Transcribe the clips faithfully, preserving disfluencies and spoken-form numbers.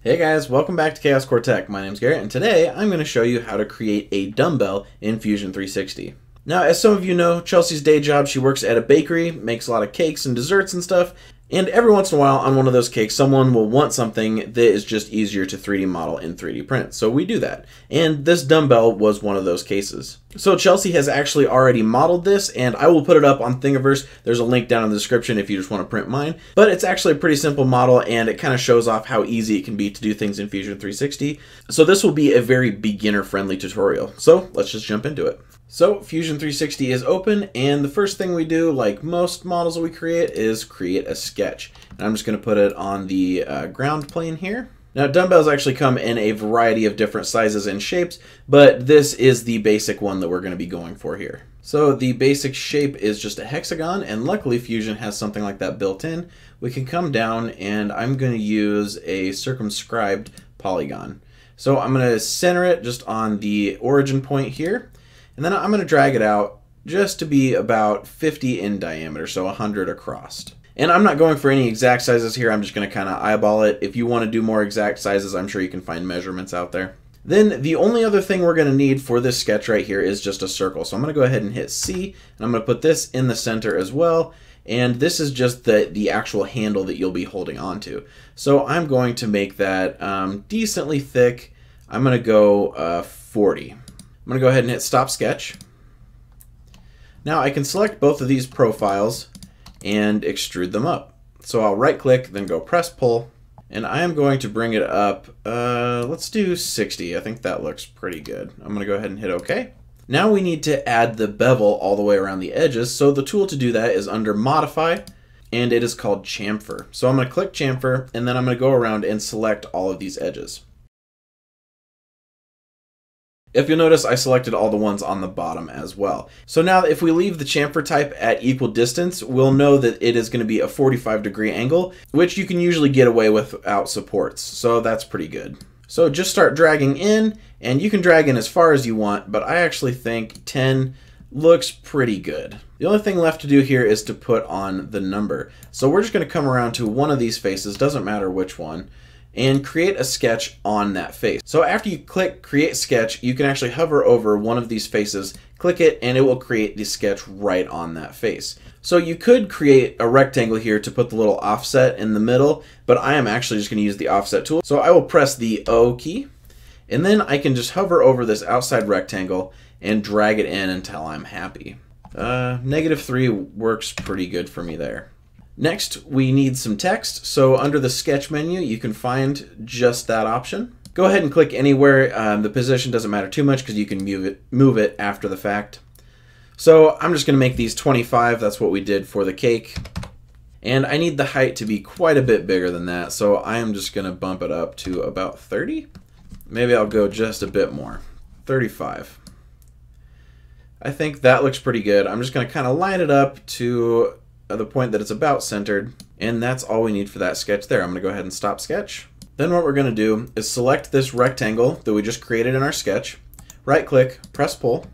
Hey guys, welcome back to Chaos Core Tech. My name's Garrett, and today I'm going to show you how to create a dumbbell in Fusion three sixty. Now, as some of you know, Chelsea's day job, she works at a bakery, makes a lot of cakes and desserts and stuff, and every once in a while on one of those cakes, someone will want something that is just easier to three D model and three D print. So we do that, and this dumbbell was one of those cases. So Chelsea has actually already modeled this, and I will put it up on Thingiverse. There's a link down in the description if you just want to print mine. But it's actually a pretty simple model, and it kind of shows off how easy it can be to do things in Fusion three sixty. So this will be a very beginner-friendly tutorial. So let's just jump into it. So Fusion three sixty is open, and the first thing we do, like most models that we create, is create a sketch. And I'm just going to put it on the uh, ground plane here. Now, dumbbells actually come in a variety of different sizes and shapes, but this is the basic one that we're going to be going for here. So the basic shape is just a hexagon, and luckily Fusion has something like that built in. We can come down, and I'm going to use a circumscribed polygon. So I'm going to center it just on the origin point here, and then I'm going to drag it out just to be about fifty in diameter, so one hundred across. And I'm not going for any exact sizes here, I'm just going to kind of eyeball it. If you want to do more exact sizes, I'm sure you can find measurements out there. Then the only other thing we're going to need for this sketch right here is just a circle. So I'm going to go ahead and hit C, and I'm going to put this in the center as well. And this is just the, the actual handle that you'll be holding onto. So I'm going to make that um, decently thick. I'm going to go uh, forty. I'm going to go ahead and hit Stop Sketch. Now I can select both of these profiles and extrude them up. So I'll right click, then go press pull, and I am going to bring it up, uh, let's do sixty. I think that looks pretty good. I'm gonna go ahead and hit OK. Now we need to add the bevel all the way around the edges, so the tool to do that is under Modify, and it is called Chamfer. So I'm gonna click Chamfer, and then I'm gonna go around and select all of these edges. If you'll notice, I selected all the ones on the bottom as well. So now if we leave the chamfer type at equal distance, we'll know that it is going to be a forty-five degree angle, which you can usually get away with without supports. So that's pretty good. So just start dragging in, and you can drag in as far as you want, but I actually think ten looks pretty good. The only thing left to do here is to put on the number. So we're just going to come around to one of these faces, doesn't matter which one, and create a sketch on that face. So after you click Create Sketch, you can actually hover over one of these faces, click it, and it will create the sketch right on that face. So you could create a rectangle here to put the little offset in the middle, but I am actually just going to use the offset tool. So I will press the O key, and then I can just hover over this outside rectangle and drag it in until I'm happy. Uh, negative three works pretty good for me there. Next, we need some text, so under the sketch menu, you can find just that option. Go ahead and click anywhere. Um, the position doesn't matter too much because you can move it, move it after the fact. So I'm just going to make these twenty-five. That's what we did for the cake. And I need the height to be quite a bit bigger than that, so I am just going to bump it up to about thirty. Maybe I'll go just a bit more, thirty-five. I think that looks pretty good. I'm just going to kind of line it up to the point that it's about centered, and that's all we need for that sketch there. I'm going to go ahead and stop sketch. Then what we're going to do is select this rectangle that we just created in our sketch, right click, press pull,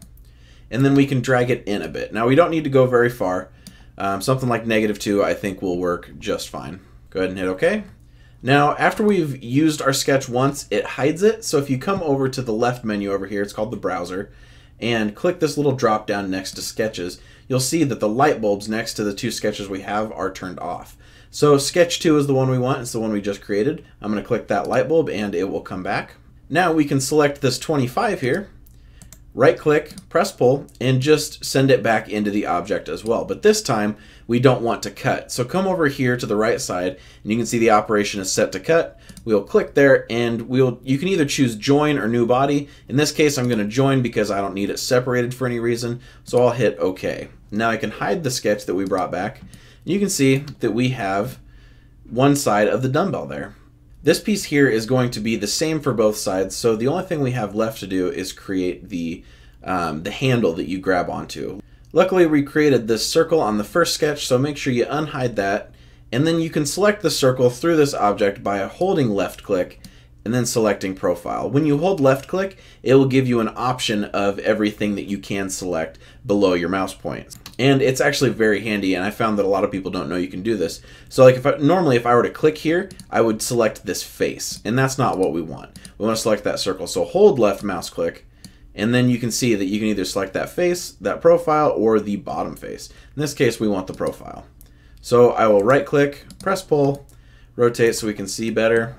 and then we can drag it in a bit. Now we don't need to go very far. Um, something like negative two I think will work just fine. Go ahead and hit OK. Now after we've used our sketch once, it hides it, so if you come over to the left menu over here, it's called the browser, and click this little drop down next to sketches, you'll see that the light bulbs next to the two sketches we have are turned off. So sketch two is the one we want, it's the one we just created. I'm going to click that light bulb and it will come back. Now we can select this twenty-five here, right click, press pull, and just send it back into the object as well. But this time we don't want to cut. So come over here to the right side and you can see the operation is set to cut. We'll click there and we'll you can either choose join or new body. In this case I'm going to join because I don't need it separated for any reason, so I'll hit OK. Now I can hide the sketch that we brought back. You can see that we have one side of the dumbbell there. This piece here is going to be the same for both sides, so the only thing we have left to do is create the, um, the handle that you grab onto. Luckily we created this circle on the first sketch, so make sure you unhide that, and then you can select the circle through this object by holding left click and then selecting profile. When you hold left click, it will give you an option of everything that you can select below your mouse points. And it's actually very handy, and I found that a lot of people don't know you can do this. So like if I, normally if I were to click here, I would select this face, and that's not what we want. We want to select that circle. So hold left mouse click, and then you can see that you can either select that face, that profile, or the bottom face. In this case, we want the profile. So I will right click, press pull, rotate so we can see better,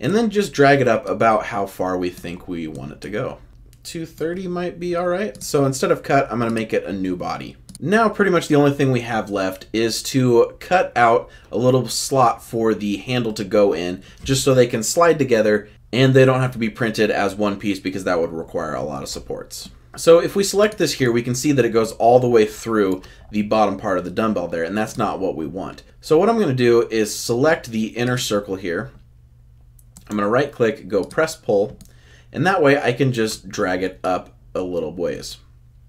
and then just drag it up about how far we think we want it to go. two thirty might be all right. So instead of cut, I'm gonna make it a new body. Now pretty much the only thing we have left is to cut out a little slot for the handle to go in, just so they can slide together and they don't have to be printed as one piece, because that would require a lot of supports. So if we select this here, we can see that it goes all the way through the bottom part of the dumbbell there, and that's not what we want. So what I'm gonna do is select the inner circle here. I'm gonna right click, go press pull, and that way I can just drag it up a little ways.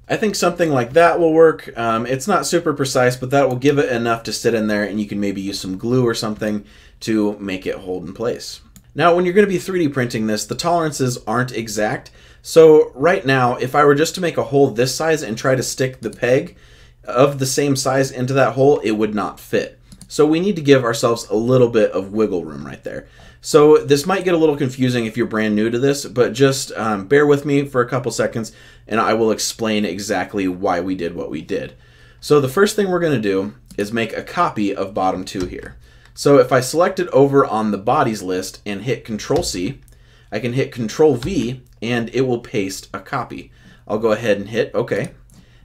I think something like that will work. Um, it's not super precise, but that will give it enough to sit in there, and you can maybe use some glue or something to make it hold in place. Now, when you're gonna be three D printing this, the tolerances aren't exact. So right now, if I were just to make a hole this size and try to stick the peg of the same size into that hole, it would not fit. So we need to give ourselves a little bit of wiggle room right there. So this might get a little confusing if you're brand new to this, but just um, bear with me for a couple seconds and I will explain exactly why we did what we did. So the first thing we're gonna do is make a copy of bottom two here. So if I select it over on the bodies list and hit Control C, I can hit Control V and it will paste a copy. I'll go ahead and hit okay.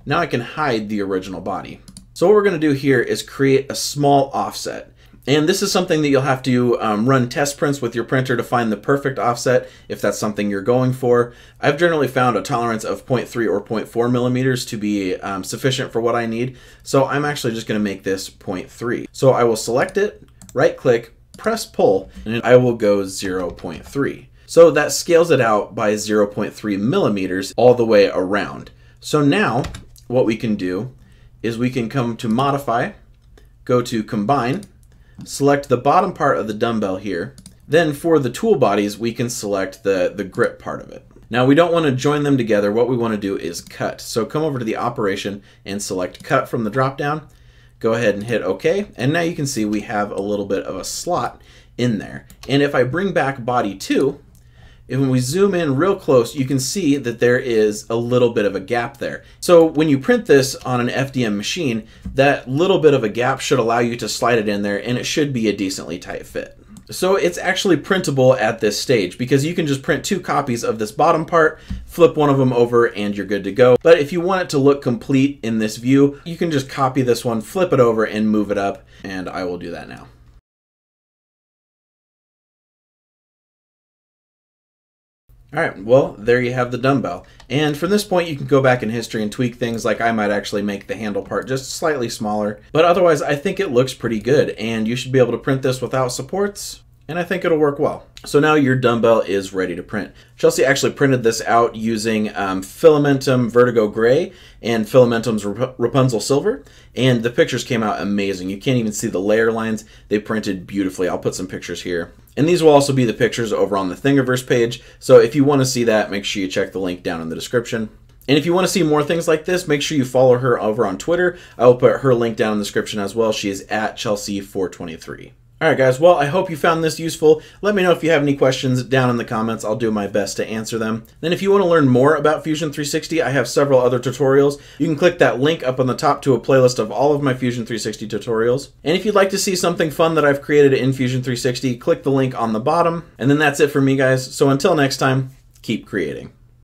Now I can hide the original body. So what we're gonna do here is create a small offset. And this is something that you'll have to um, run test prints with your printer to find the perfect offset if that's something you're going for. I've generally found a tolerance of zero point three or zero point four millimeters to be um, sufficient for what I need. So I'm actually just gonna make this zero point three. So I will select it, right click, press pull, and I will go zero point three. So that scales it out by zero point three millimeters all the way around. So now what we can do is we can come to modify, go to combine, select the bottom part of the dumbbell here. Then for the tool bodies, we can select the, the grip part of it. Now we don't want to join them together. What we want to do is cut. So come over to the operation and select cut from the dropdown. Go ahead and hit okay. And now you can see we have a little bit of a slot in there. And if I bring back body two, and when we zoom in real close, you can see that there is a little bit of a gap there. So when you print this on an F D M machine, that little bit of a gap should allow you to slide it in there, and it should be a decently tight fit. So it's actually printable at this stage, because you can just print two copies of this bottom part, flip one of them over, and you're good to go. But if you want it to look complete in this view, you can just copy this one, flip it over, and move it up, and I will do that now. All right, well, there you have the dumbbell. And from this point, you can go back in history and tweak things, like I might actually make the handle part just slightly smaller. But otherwise, I think it looks pretty good, and you should be able to print this without supports, and I think it'll work well. So now your dumbbell is ready to print. Chelsea actually printed this out using um, Fillamentum Vertigo Gray and Fillamentum's Rap Rapunzel Silver, and the pictures came out amazing. You can't even see the layer lines. They printed beautifully. I'll put some pictures here. And these will also be the pictures over on the Thingiverse page. So if you want to see that, make sure you check the link down in the description. And if you want to see more things like this, make sure you follow her over on Twitter. I will put her link down in the description as well. She is at Chelsea four twenty-three. All right, guys. Well, I hope you found this useful. Let me know if you have any questions down in the comments. I'll do my best to answer them. Then if you want to learn more about Fusion three sixty, I have several other tutorials. You can click that link up on the top to a playlist of all of my Fusion three sixty tutorials. And if you'd like to see something fun that I've created in Fusion three sixty, click the link on the bottom. And then that's it for me, guys. So until next time, keep creating.